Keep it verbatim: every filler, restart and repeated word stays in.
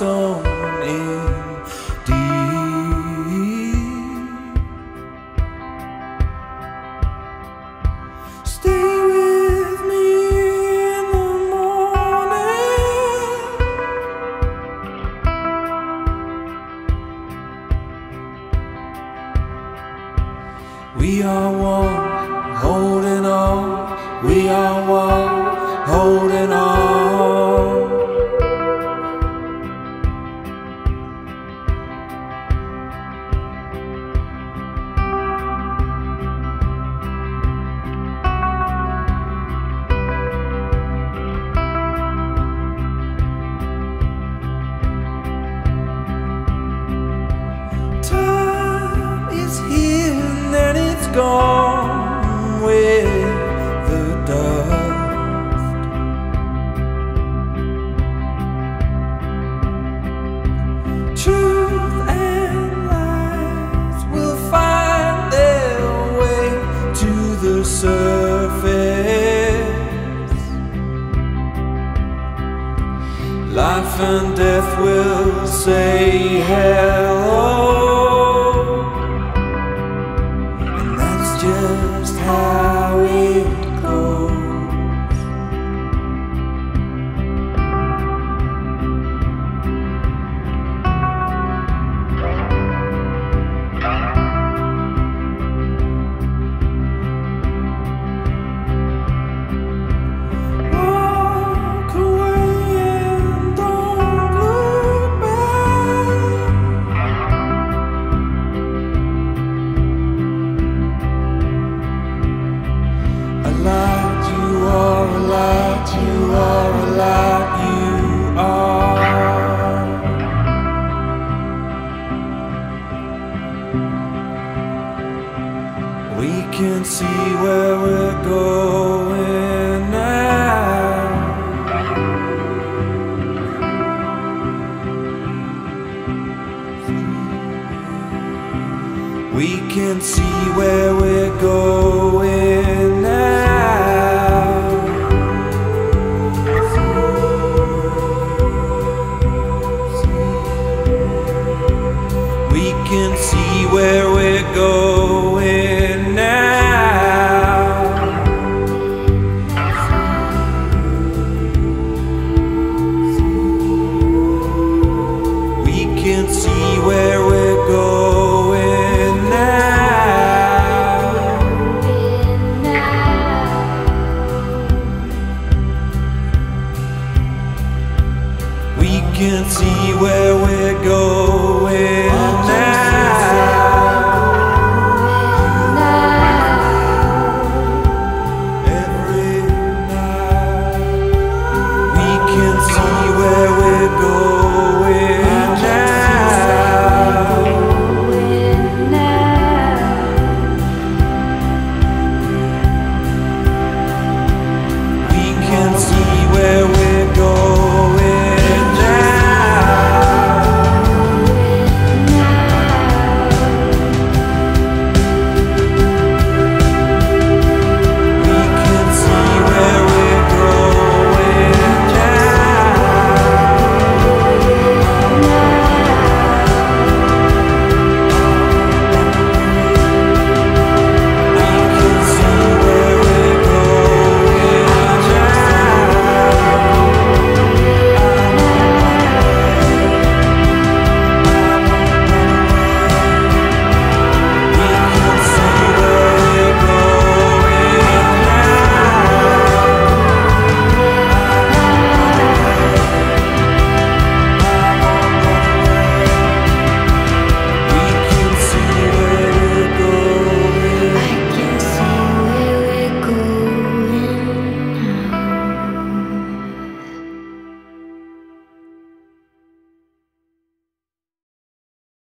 sown in deep. Stay with me in the morning. We are one, holding on. We are one, holding on. Gone with the dust. Truth and lies will find their way to the surface. Life and death will say hello. Just how it goes. Walk away and don't look back. Light, you are a light, you are a light, you are. We can see where we're going now. We can see where we're going now. We can see where we're going now. We can see